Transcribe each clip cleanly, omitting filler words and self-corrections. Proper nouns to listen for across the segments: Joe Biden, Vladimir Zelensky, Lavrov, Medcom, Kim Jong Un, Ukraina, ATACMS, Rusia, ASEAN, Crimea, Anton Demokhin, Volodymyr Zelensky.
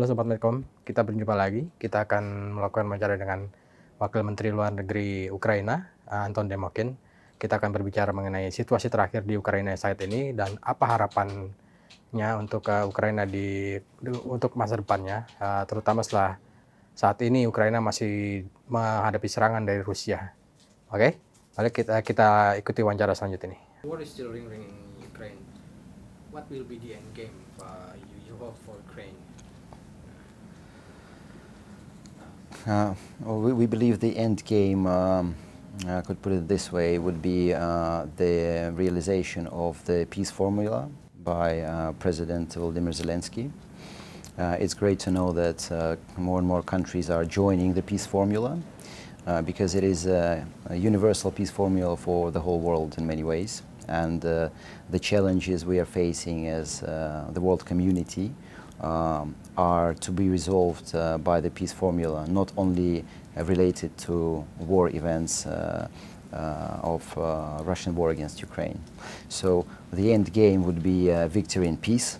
Halo Sobat Medcom, kita berjumpa lagi. Kita akan melakukan wawancara dengan Wakil Menteri Luar Negeri Ukraina, Anton Demokhin. Kita akan berbicara mengenai situasi terakhir di Ukraina saat ini dan apa harapannya untuk Ukraina untuk masa depannya, terutama setelah saat ini Ukraina masih menghadapi serangan dari Rusia. Oke, mari kita ikuti wawancara selanjutnya ini. War is still ring in Ukraine. What will be the end game you hope for Ukraine? We believe the end game, I could put it this way, would be the realization of the peace formula by President Volodymyr Zelensky. It's great to know that more and more countries are joining the peace formula because it is a universal peace formula for the whole world in many ways. And the challenges we are facing as the world community are to be resolved by the peace formula, not only related to war events of Russian war against Ukraine. So the end game would be victory in peace,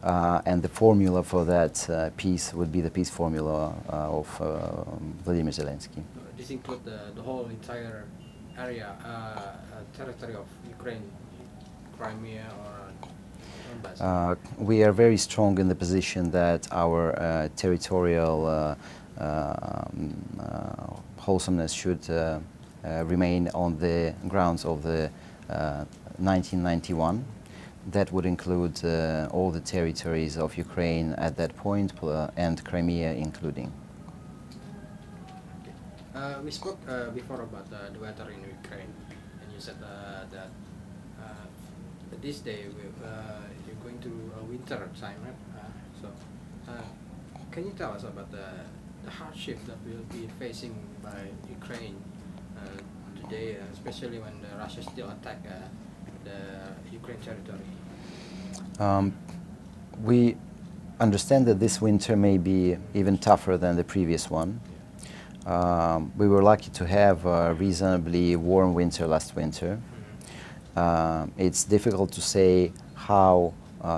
and the formula for that peace would be the peace formula of Vladimir Zelensky. This includes the whole entire area, territory of Ukraine, Crimea or... We are very strong in the position that our territorial wholesomeness should remain on the grounds of the 1991. That would include all the territories of Ukraine at that point, and Crimea including. Okay. We spoke before about the weather in Ukraine, and you said that this day you're going to a winter time, right? Can you tell us about the hardship that will be facing by Ukraine today, especially when Russia still attack the Ukraine territory? We understand that this winter may be even tougher than the previous one. Yeah. We were lucky to have a reasonably warm winter last winter. It's difficult to say how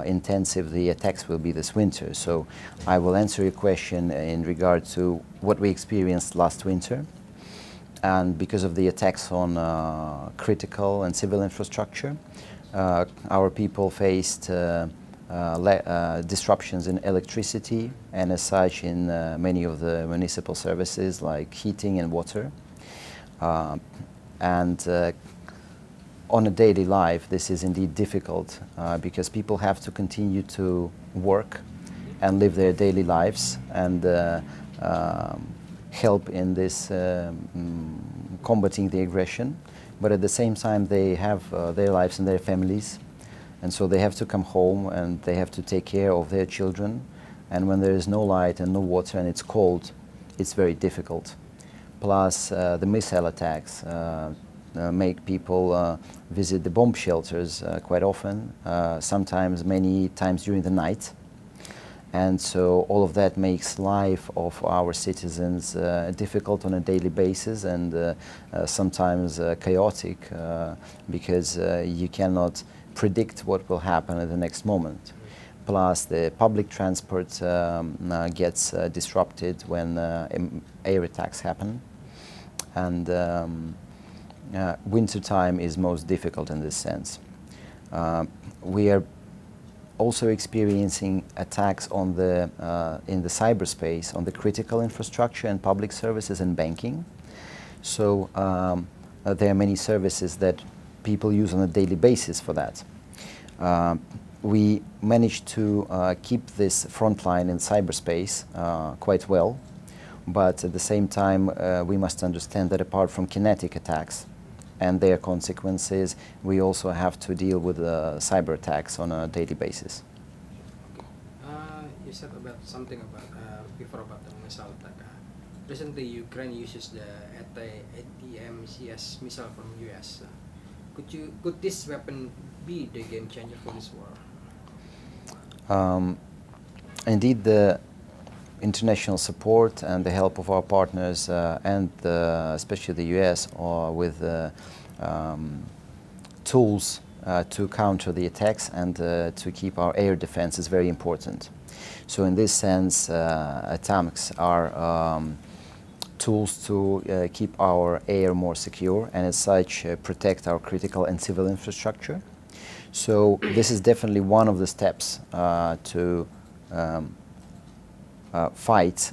intensive the attacks will be this winter. So I will answer your question in regard to what we experienced last winter. And because of the attacks on critical and civil infrastructure, our people faced disruptions in electricity and as such in many of the municipal services like heating and water. On a daily life, this is indeed difficult because people have to continue to work and live their daily lives and help in this combating the aggression. But at the same time, they have their lives and their families, and so they have to come home and they have to take care of their children. And when there is no light and no water and it's cold, it's very difficult. Plus the missile attacks make people visit the bomb shelters quite often, sometimes many times during the night. And so all of that makes life of our citizens difficult on a daily basis and sometimes chaotic because you cannot predict what will happen at the next moment. Plus the public transport gets disrupted when air attacks happen. And winter time is most difficult in this sense. We are also experiencing attacks on the, in the cyberspace, on the critical infrastructure and public services and banking. So there are many services that people use on a daily basis for that. We managed to keep this front line in cyberspace quite well, but at the same time we must understand that apart from kinetic attacks and their consequences, we also have to deal with cyber attacks on a daily basis. You said about something about before about the missile attack. Recently, Ukraine uses the ATACMS missile from US. Could this weapon be the game changer for this war? Indeed, the international support and the help of our partners and especially the US with tools to counter the attacks and to keep our air defense is very important. So in this sense, ATACMS are tools to keep our air more secure and as such protect our critical and civil infrastructure. So this is definitely one of the steps to fight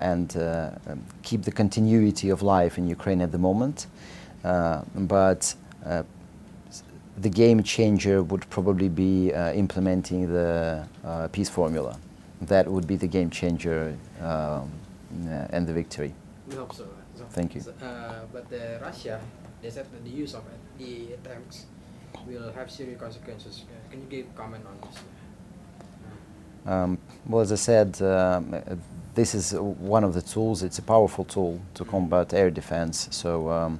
and keep the continuity of life in Ukraine at the moment. But the game changer would probably be implementing the peace formula. That would be the game changer and the victory. We hope so. Thank you. But Russia, they said that the use of the attacks will have serious consequences. Can you give comment on this? Well, as I said, this is one of the tools. It's a powerful tool to combat air defense. So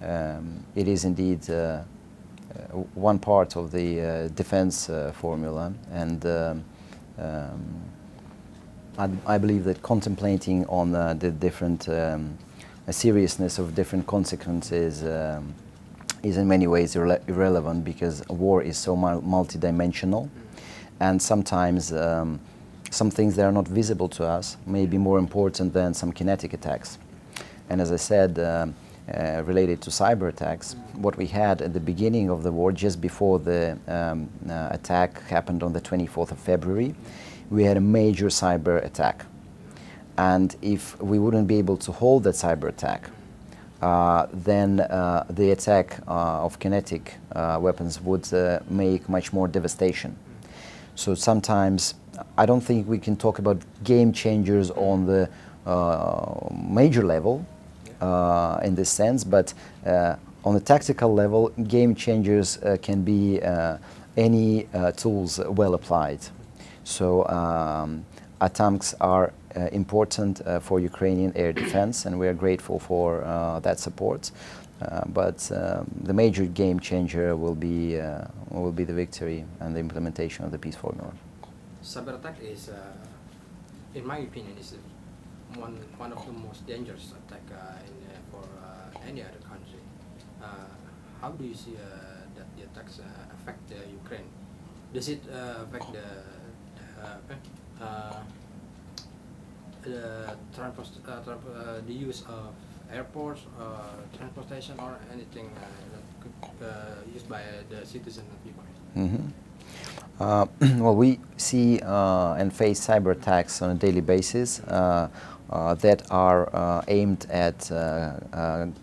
it is indeed one part of the defense formula, and I believe that contemplating on the different seriousness of different consequences is in many ways irrelevant, because war is so multidimensional, and sometimes some things that are not visible to us may be more important than some kinetic attacks. And as I said, related to cyber attacks, what we had at the beginning of the war, just before the attack happened on the 24th of February, we had a major cyber attack. And if we wouldn't be able to hold that cyber attack, then the attack of kinetic weapons would make much more devastation. So sometimes I don't think we can talk about game changers on the major level, in this sense, but on a tactical level, game changers can be any tools well applied. So ATACMS are important for Ukrainian air defense, and we are grateful for that support. But the major game changer will be the victory and the implementation of the peace formula. Cyber attack is, in my opinion, is one of the most dangerous attack for any other country. How do you see that the attacks affect Ukraine? Does it affect the use of airports, transportation, or anything that could used by the citizens of Ukraine? Mm-hmm. Well, we see and face cyber attacks on a daily basis that are aimed at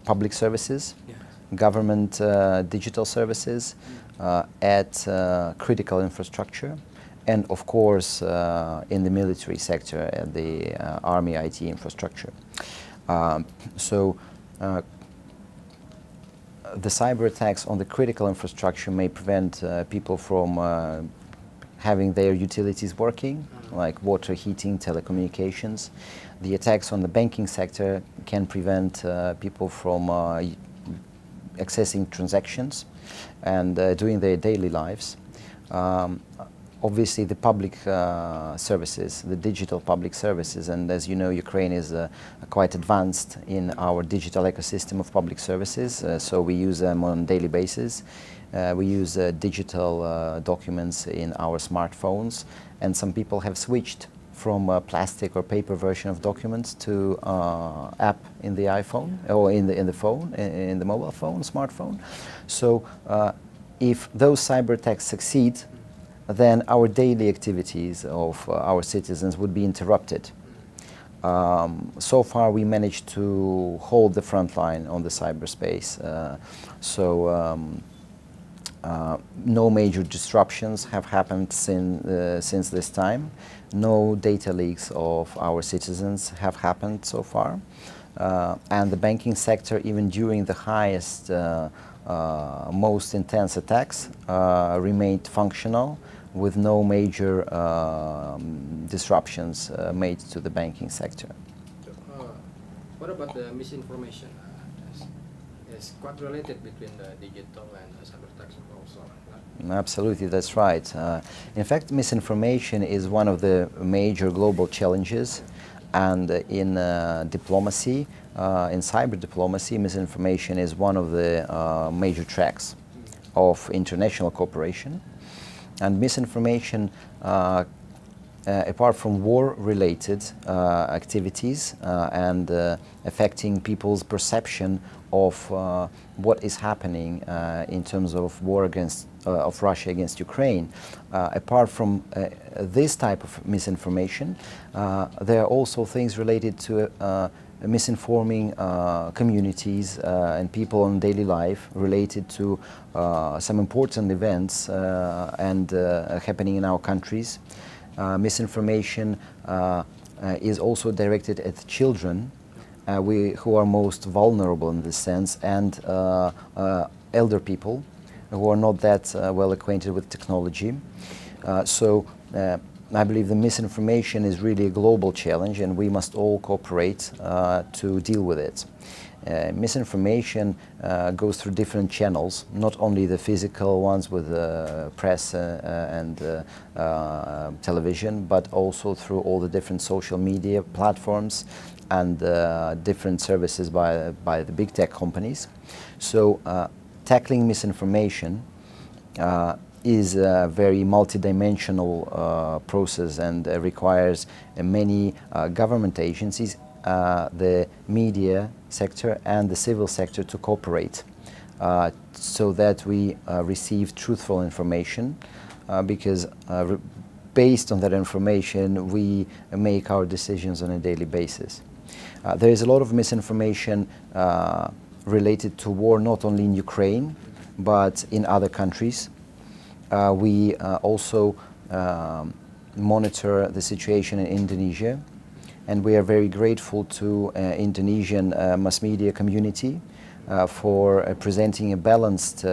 public services, yes, government digital services, at critical infrastructure, and of course in the military sector, at the army IT infrastructure. So the cyber attacks on the critical infrastructure may prevent people from having their utilities working, like water, heating, telecommunications. The attacks on the banking sector can prevent people from accessing transactions and doing their daily lives. Obviously, the public services, the digital public services, and as you know, Ukraine is quite advanced in our digital ecosystem of public services, so we use them on a daily basis. We use digital documents in our smartphones, and some people have switched from a plastic or paper version of documents to app in the iPhone, or in the phone, in the mobile phone, smartphone. So if those cyber attacks succeed, then our daily activities of our citizens would be interrupted. So far, we managed to hold the front line on the cyberspace. So no major disruptions have happened since this time. No data leaks of our citizens have happened so far. And the banking sector, even during the highest, most intense attacks, remained functional, with no major disruptions made to the banking sector. What about the misinformation? It's quite related between the digital and cyber attacks also. Absolutely, that's right. In fact, misinformation is one of the major global challenges, and in diplomacy, in cyber diplomacy, misinformation is one of the major tracks of international cooperation, and misinformation, apart from war-related activities and affecting people's perception of what is happening in terms of war against of Russia against Ukraine. Apart from this type of misinformation, there are also things related to misinforming communities and people in daily life related to some important events and happening in our countries. Misinformation is also directed at children, who are most vulnerable in this sense, and elder people who are not that well acquainted with technology. So I believe the misinformation is really a global challenge, and we must all cooperate to deal with it. Misinformation goes through different channels, not only the physical ones with press and television, but also through all the different social media platforms and different services by the big tech companies. So tackling misinformation is a very multidimensional process, and requires many government agencies, the media sector and the civil sector to cooperate so that we receive truthful information, because based on that information we make our decisions on a daily basis. There is a lot of misinformation related to war, not only in Ukraine but in other countries. We also monitor the situation in Indonesia, and we are very grateful to Indonesian mass media community for presenting a balanced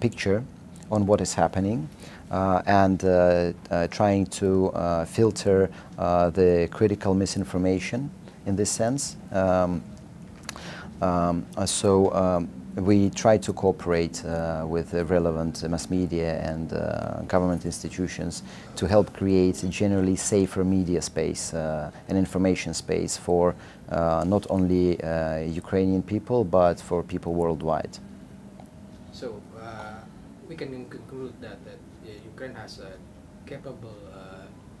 picture on what is happening, and trying to filter the critical misinformation in this sense. We try to cooperate with the relevant mass media and government institutions to help create a generally safer media space and information space for not only Ukrainian people, but for people worldwide. So we can conclude that Ukraine has a capable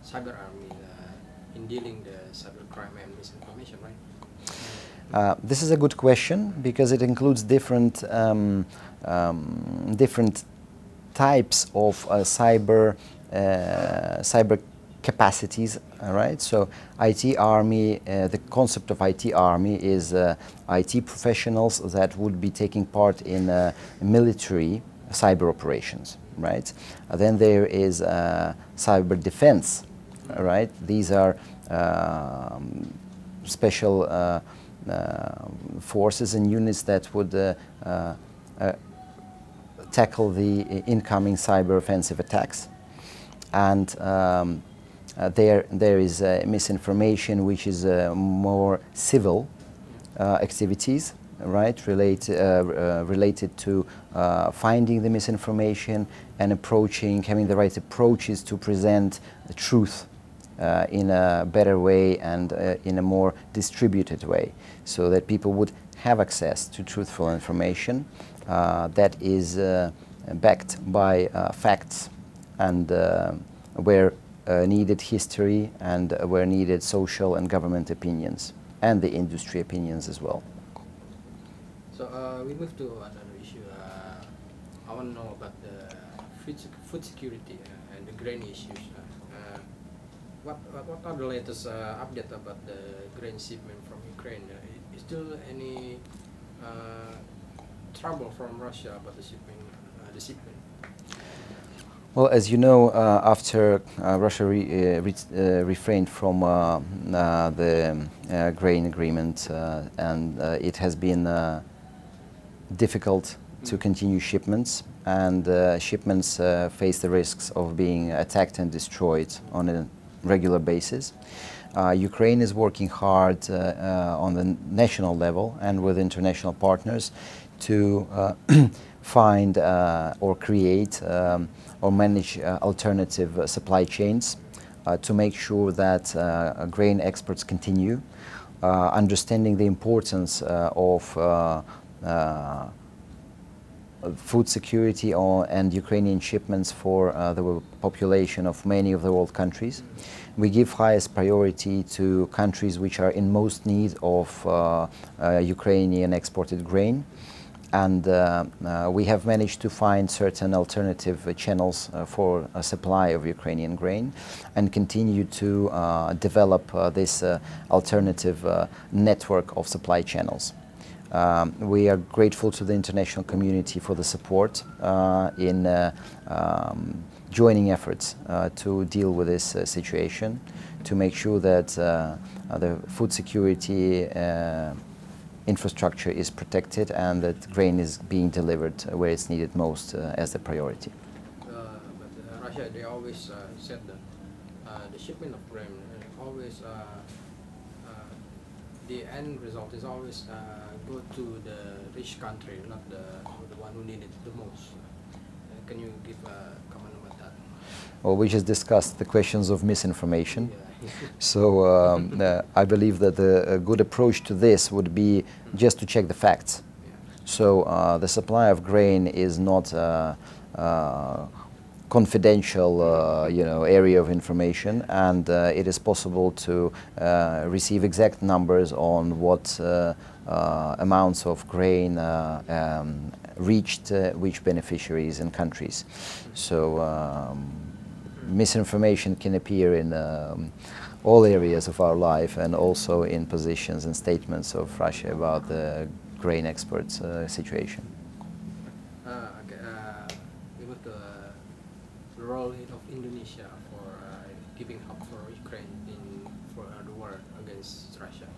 cyber army in dealing with cybercrime and misinformation, right? This is a good question, because it includes different different types of cyber capacities. All right. So, IT army. The concept of IT army is IT professionals that would be taking part in military cyber operations. Right. Then there is cyber defense. All right. These are special forces and units that would tackle the incoming cyber offensive attacks. And there is misinformation, which is more civil activities, right? Related to finding the misinformation and approaching, having the right approaches to present the truth in a better way and in a more distributed way, so that people would have access to truthful information that is backed by facts, and where needed history, and where needed social and government opinions, and the industry opinions as well. So we move to another issue. I want to know about the food security and the grain issues. What are the latest updates about the grain shipment from Ukraine? Is there any trouble from Russia about the shipment? Well, as you know, after Russia refrained from the grain agreement, and it has been difficult to continue shipments, and shipments face the risks of being attacked and destroyed on a regular basis. Ukraine is working hard on the national level and with international partners to find or create or manage alternative supply chains to make sure that grain exports continue, understanding the importance of food security and Ukrainian shipments for the population of many of the world countries. We give highest priority to countries which are in most need of Ukrainian exported grain. And we have managed to find certain alternative channels for a supply of Ukrainian grain and continue to develop this alternative network of supply channels. We are grateful to the international community for the support in joining efforts to deal with this situation, to make sure that the food security infrastructure is protected and that grain is being delivered where it's needed most as the priority. But Russia, they always said that the shipment of grain always the end result is always go to the rich country, not the one who need it the most. Can you give a comment about that? Well, we just discussed the questions of misinformation. Yeah. So I believe that a good approach to this would be just to check the facts. Yeah. So the supply of grain is not confidential area of information, and it is possible to receive exact numbers on what amounts of grain reached which beneficiaries and countries. So misinformation can appear in all areas of our life, and also in positions and statements of Russia about the grain exports situation. Role of Indonesia for giving help for Ukraine for the war against Russia.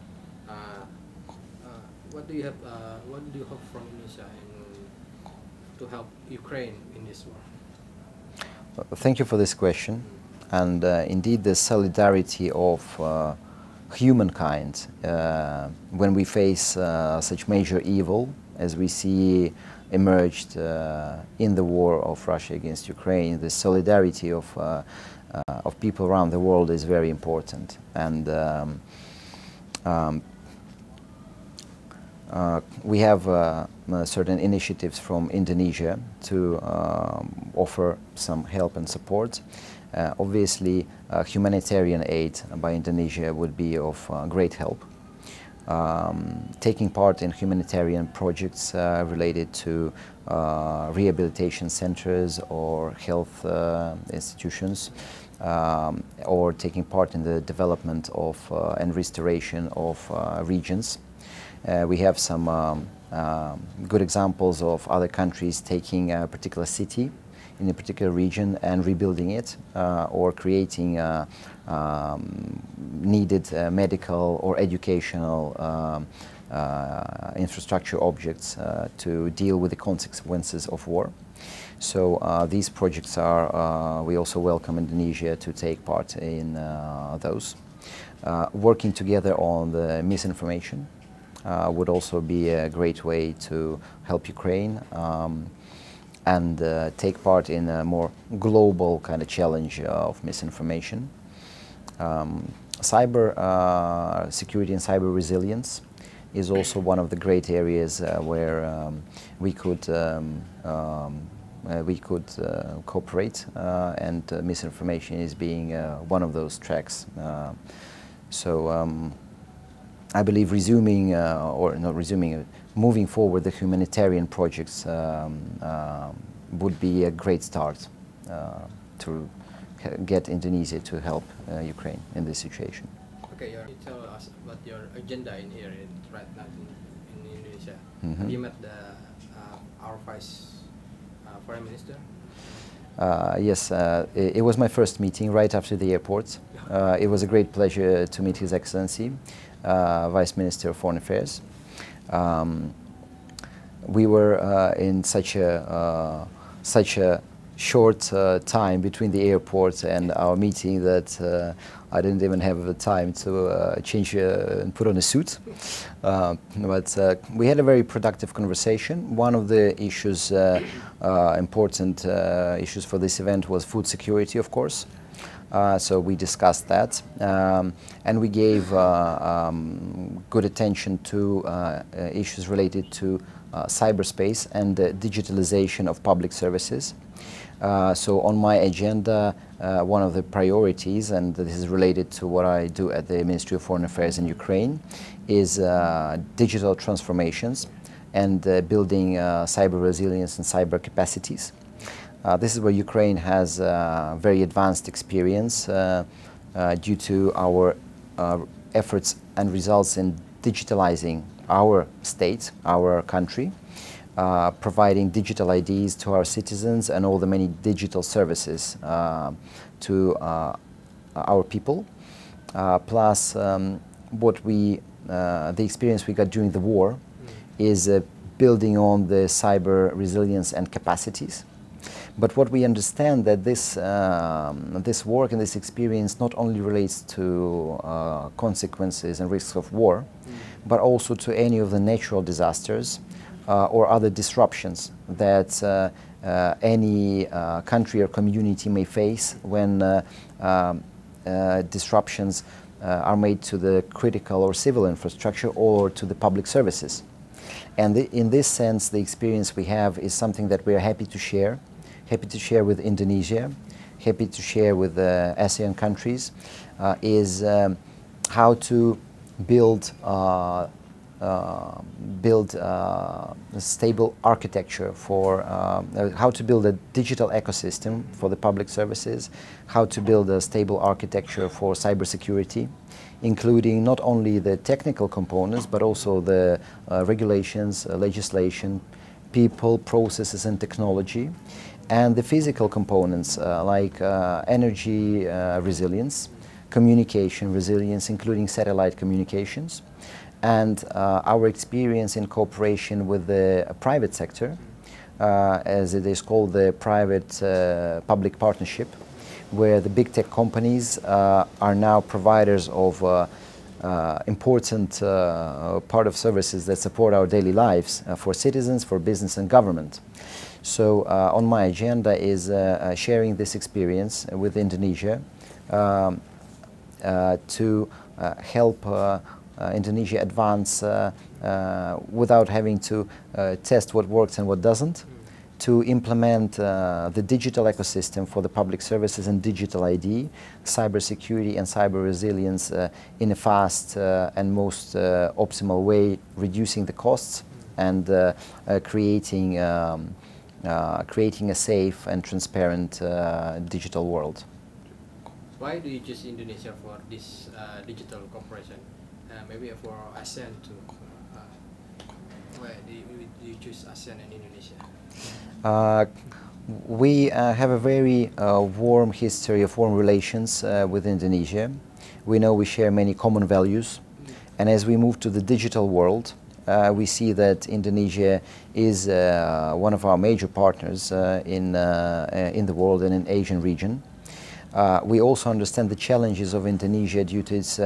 What do you have? What do you hope from Indonesia to help Ukraine in this war? Well, thank you for this question. And indeed, the solidarity of humankind when we face such major evil as we see emerged in the war of Russia against Ukraine, the solidarity of people around the world is very important. And we have certain initiatives from Indonesia to offer some help and support. Obviously, humanitarian aid by Indonesia would be of great help. Taking part in humanitarian projects related to rehabilitation centers or health institutions, or taking part in the development of and restoration of regions. We have some good examples of other countries taking a particular city in a particular region and rebuilding it, or creating needed medical or educational infrastructure objects to deal with the consequences of war. So these projects are, we also welcome Indonesia to take part in those. Working together on the misinformation would also be a great way to help Ukraine. And take part in a more global kind of challenge of misinformation. Cyber security and cyber resilience is also one of the great areas where we could cooperate, and misinformation is being one of those tracks. So I believe resuming, or not resuming, moving forward the humanitarian projects would be a great start to get Indonesia to help Ukraine in this situation. Okay, you tell us about your agenda in here right now in Indonesia. Mm-hmm. You met our Vice Foreign Minister? Yes, it was my first meeting right after the airport. It was a great pleasure to meet His Excellency, Vice Minister of Foreign Affairs. We were in such a short time between the airport and our meeting that I didn't even have the time to change and put on a suit. But we had a very productive conversation. One of the issues, important issues for this event was food security, of course. So we discussed that, and we gave good attention to issues related to cyberspace and the digitalization of public services. So on my agenda, one of the priorities, and this is related to what I do at the Ministry of Foreign Affairs in Ukraine, is digital transformations and building cyber resilience and cyber capacities. This is where Ukraine has very advanced experience due to our efforts and results in digitalizing our state, our country. Providing digital IDs to our citizens and all the many digital services to our people. Plus, the experience we got during the war is building on the cyber resilience and capacities. But what we understand that this work and this experience not only relates to consequences and risks of war, but also to any of the natural disasters. Or other disruptions that any country or community may face when disruptions are made to the critical or civil infrastructure or to the public services. And in this sense, the experience we have is something that we are happy to share with Indonesia, happy to share with ASEAN countries, is how to build a stable architecture for how to build a digital ecosystem for the public services, how to build a stable architecture for cybersecurity, including not only the technical components, but also the regulations, legislation, people, processes and technology, and the physical components like energy resilience, communication resilience, including satellite communications, and our experience in cooperation with the private sector, as it is called the private-public partnership, where the big tech companies are now providers of important part of services that support our daily lives for citizens, for business and government. So on my agenda is sharing this experience with Indonesia to help Indonesia advance without having to test what works and what doesn't, to implement the digital ecosystem for the public services and digital ID, cybersecurity and cyber resilience in a fast and most optimal way, reducing the costs and creating a safe and transparent digital world. Why do you choose Indonesia for this digital cooperation? Maybe for ASEAN too. Where do you choose ASEAN and Indonesia? We have a very warm history of warm relations with Indonesia. We know we share many common values. And as we move to the digital world, we see that Indonesia is one of our major partners in the world and in Asian region. We also understand the challenges of Indonesia due to its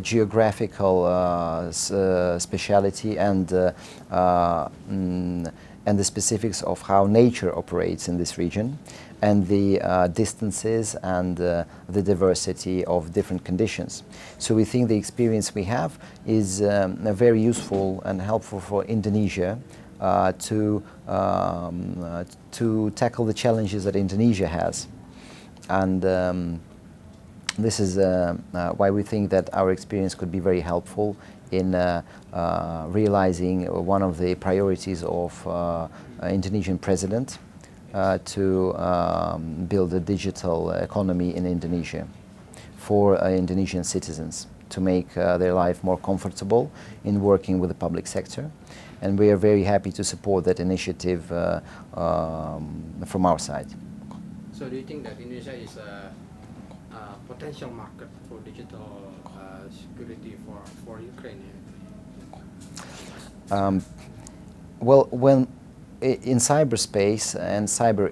geographical speciality and the specifics of how nature operates in this region, and the distances and the diversity of different conditions. So we think the experience we have is very useful and helpful for Indonesia to tackle the challenges that Indonesia has. And this is why we think that our experience could be very helpful in realizing one of the priorities of Indonesian president to build a digital economy in Indonesia for Indonesian citizens to make their life more comfortable in working with the public sector. And we are very happy to support that initiative from our side. So do you think that Indonesia is a potential market for digital security for Ukraine? Well, when in cyberspace and cyber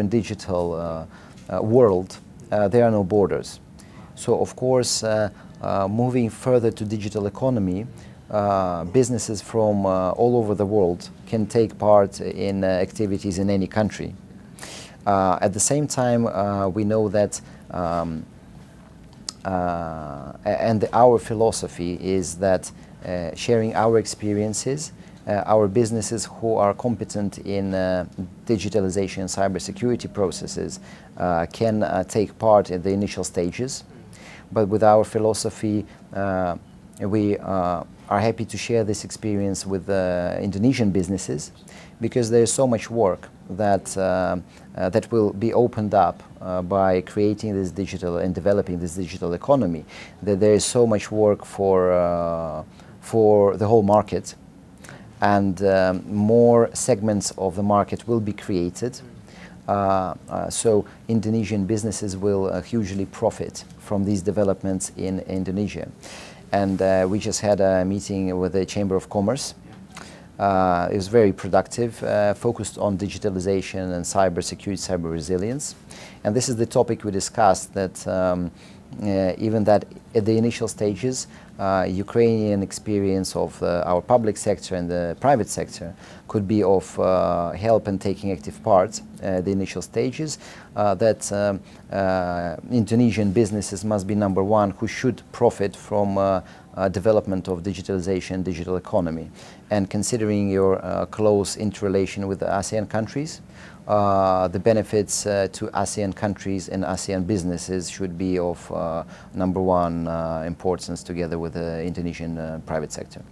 and digital world, there are no borders. So of course, moving further to digital economy, businesses from all over the world can take part in activities in any country. At the same time, we know that, and our philosophy is that sharing our experiences our businesses who are competent in digitalization and cybersecurity processes can take part in the initial stages. But with our philosophy, we are happy to share this experience with Indonesian businesses, because there is so much work that, that will be opened up by creating this digital and developing this digital economy, that there is so much work for the whole market, and more segments of the market will be created. So Indonesian businesses will hugely profit from these developments in Indonesia. And we just had a meeting with the Chamber of Commerce. It was very productive, focused on digitalization and cybersecurity, cyber resilience. And this is the topic we discussed, that even that at the initial stages, Ukrainian experience of our public sector and the private sector could be of help in taking active part at the initial stages, that Indonesian businesses must be number one who should profit from development of digitalization, digital economy. And considering your close interrelation with the ASEAN countries, the benefits to ASEAN countries and ASEAN businesses should be of number one importance, together with the Indonesian private sector.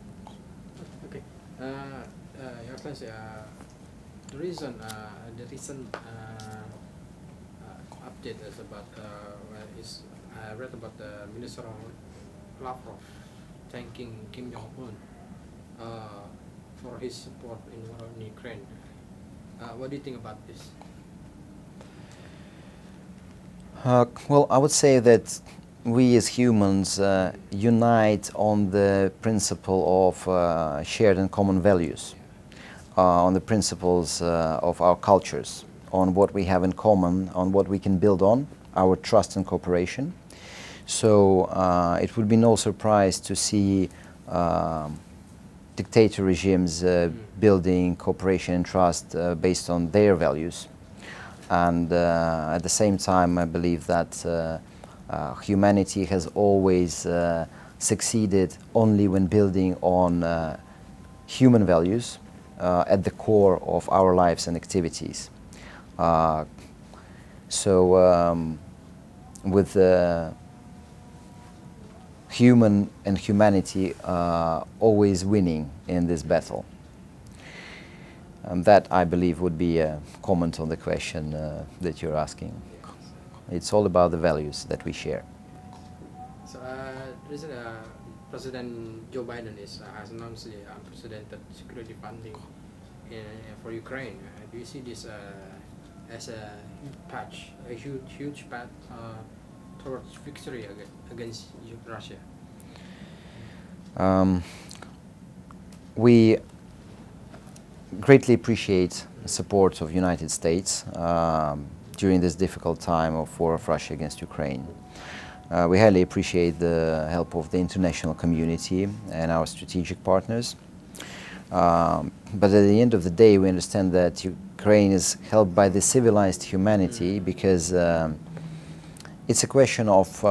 Okay. Your plans, the recent update is about I read about the Minister Lavrov thanking Kim Jong Un for his support in war in Ukraine. What do you think about this? Well, I would say that we as humans unite on the principle of shared and common values, on the principles of our cultures, on what we have in common, on what we can build on, our trust and cooperation. So it would be no surprise to see dictator regimes building cooperation and trust based on their values. And at the same time, I believe that humanity has always succeeded only when building on human values at the core of our lives and activities. So with human and humanity always winning in this battle. And that, I believe, would be a comment on the question that you're asking. It's all about the values that we share. So, President Joe Biden has announced the unprecedented security funding for Ukraine. Do you see this as a huge patch towards victory against Russia? We greatly appreciate the support of United States during this difficult time of war of Russia against Ukraine. We highly appreciate the help of the international community and our strategic partners. But at the end of the day, we understand that Ukraine is helped by the civilized humanity, because it's a question of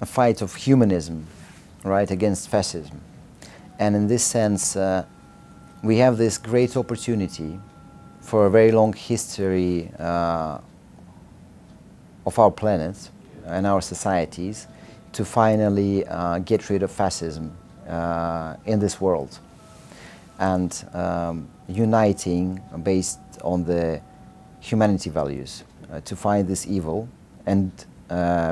a fight of humanism, right, against fascism. And in this sense, we have this great opportunity for a very long history of our planet and our societies to finally get rid of fascism in this world, and uniting based on the humanity values to fight this evil, and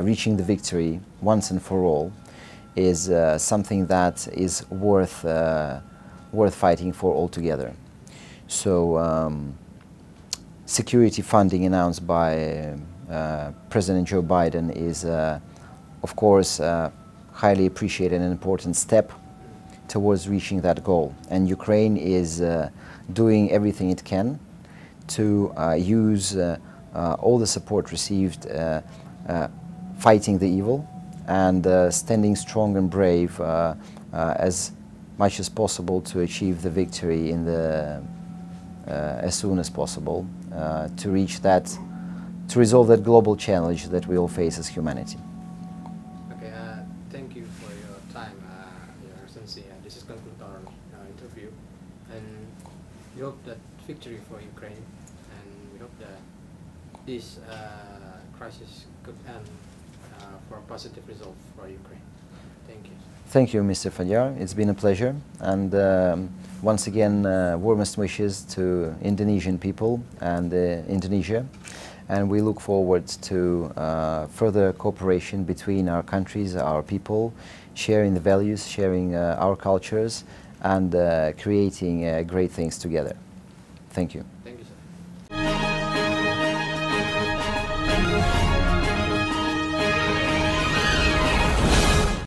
reaching the victory once and for all is something that is worth fighting for altogether. So security funding announced by President Joe Biden is, of course, highly appreciated and an important step towards reaching that goal. And Ukraine is doing everything it can to use all the support received fighting the evil, and standing strong and brave as much as possible to achieve the victory in the as soon as possible, to reach that, to resolve that global challenge that we all face as humanity. Okay, thank you for your time. Excellency, this is conclude our interview, and we hope that victory for Ukraine, and we hope that this crisis could end for a positive result for Ukraine. Thank you. Thank you, Mr. Fajar. It's been a pleasure, and once again, warmest wishes to Indonesian people and Indonesia. And we look forward to further cooperation between our countries, our people, sharing the values, sharing our cultures, and creating great things together. Thank you.